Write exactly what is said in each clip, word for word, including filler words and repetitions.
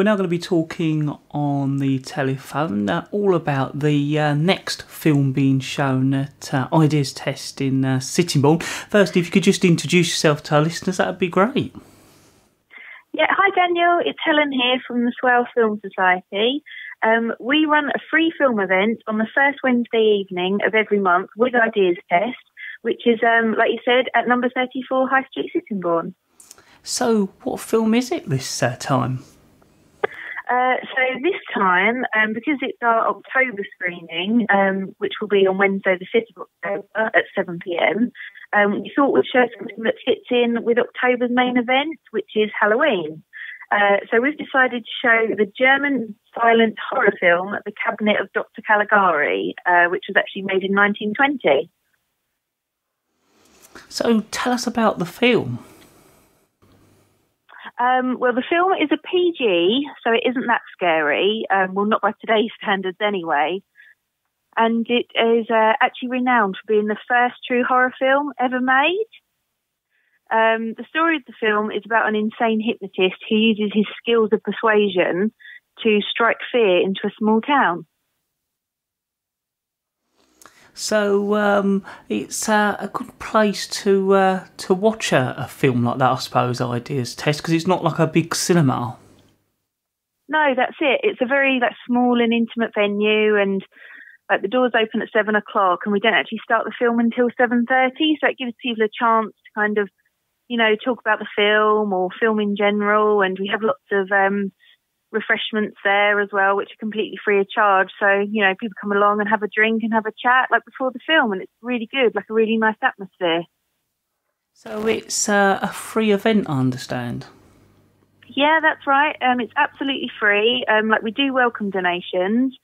We're now going to be talking on the telephone uh, all about the uh, next film being shown at uh, Ideas Test in uh, Sittingbourne. First, if you could just introduce yourself to our listeners, that would be great. Yeah, hi Daniel, it's Helen here from the Swale Film Society. Um, we run a free film event on the first Wednesday evening of every month with Ideas Test, which is, um, like you said, at number thirty-four High Street, Sittingbourne. So, what film is it this uh, time? Uh, so this time, um, because it's our October screening, um, which will be on Wednesday the fifth of October at seven p m, um, we thought we'd show something that fits in with October's main event, which is Halloween. Uh, so we've decided to show the German silent horror film, The Cabinet of Doctor Caligari, uh, which was actually made in nineteen twenty. So tell us about the film. Um, well, the film is a P G, so it isn't that scary. Um, well, not by today's standards anyway. And it is uh, actually renowned for being the first true horror film ever made. Um, the story of the film is about an insane hypnotist who uses his skills of persuasion to strike fear into a small town. So um, it's uh, a good place to uh, to watch a, a film like that, I suppose, Ideas Test, because it's not like a big cinema. No, that's it. It's a very like small and intimate venue, and like the doors open at seven o'clock, and we don't actually start the film until seven thirty. So it gives people a chance to kind of, you know, talk about the film or film in general, and we have lots of um, refreshments there as well, which are completely free of charge, so you know people come along and have a drink and have a chat like before the film, and it's really good, like a really nice atmosphere. So it's uh, a free event, I understand. Yeah, that's right. Um it's absolutely free. Um like we do welcome donations,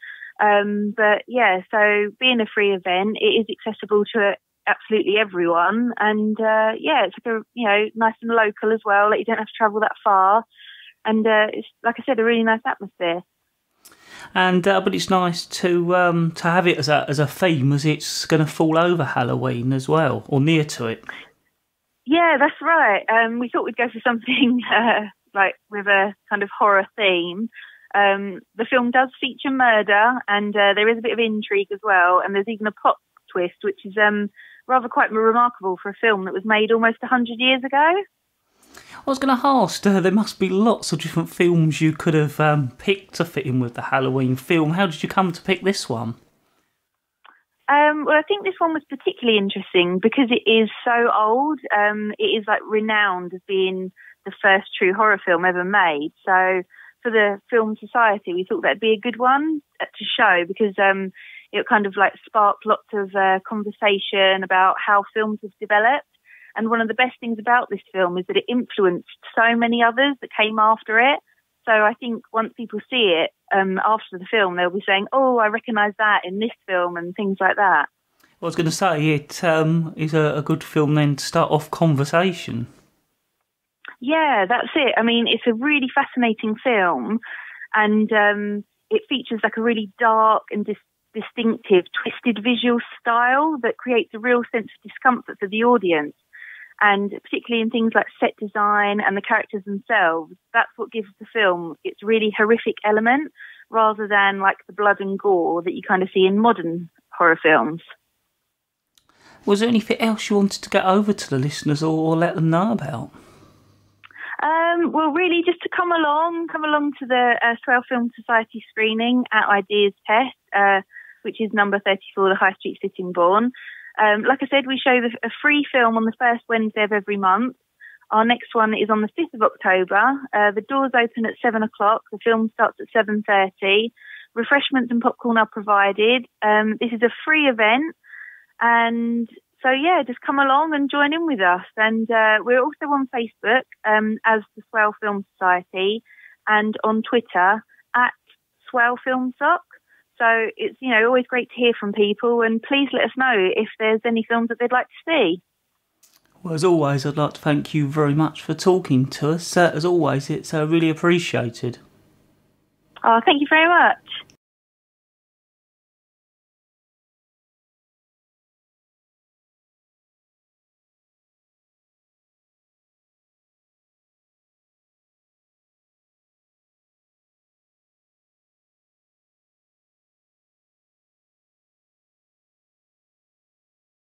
um but yeah, so being a free event, it is accessible to absolutely everyone, and uh yeah, it's like a, you know nice and local as well, like you don't have to travel that far. And uh, it's, like I said, a really nice atmosphere. And uh, but it's nice to um, to have it as a as a theme, as it's going to fall over Halloween as well, or near to it. Yeah, that's right. Um, we thought we'd go for something uh, like with a kind of horror theme. Um, the film does feature murder, and uh, there is a bit of intrigue as well, and there's even a plot twist, which is um, rather quite remarkable for a film that was made almost a hundred years ago. I was going to ask, uh, there must be lots of different films you could have um, picked to fit in with the Halloween film. How did you come to pick this one? Um, well, I think this one was particularly interesting because it is so old. Um, it is like renowned as being the first true horror film ever made. So for the Film Society, we thought that'd be a good one to show because um, it kind of like sparked lots of uh, conversation about how films have developed. And one of the best things about this film is that it influenced so many others that came after it. So I think once people see it um, after the film, they'll be saying, oh, I recognise that in this film and things like that. I was going to say, it um, is a, a good film then to start off conversation. Yeah, that's it. I mean, it's a really fascinating film, and um, it features like a really dark and dis distinctive, twisted visual style that creates a real sense of discomfort for the audience. And particularly in things like set design and the characters themselves, that's what gives the film its really horrific element, rather than like the blood and gore that you kind of see in modern horror films. Was there anything else you wanted to get over to the listeners or let them know about? Um, well, really just to come along, come along to the uh, Swale Film Society screening at Ideas Test, uh, which is number thirty-four, the High Street, Sittingbourne. Um, like I said, we show the, a free film on the first Wednesday of every month. Our next one is on the fifth of October. Uh, the doors open at seven o'clock. The film starts at seven thirty. Refreshments and popcorn are provided. Um, this is a free event, and so yeah, just come along and join in with us. And uh, we're also on Facebook um, as the Swale Film Society, and on Twitter at Swale Film Soc. So it's, you know, always great to hear from people, and please let us know if there's any films that they'd like to see. Well, as always, I'd like to thank you very much for talking to us. Uh, as always, it's uh, really appreciated. Oh, thank you very much.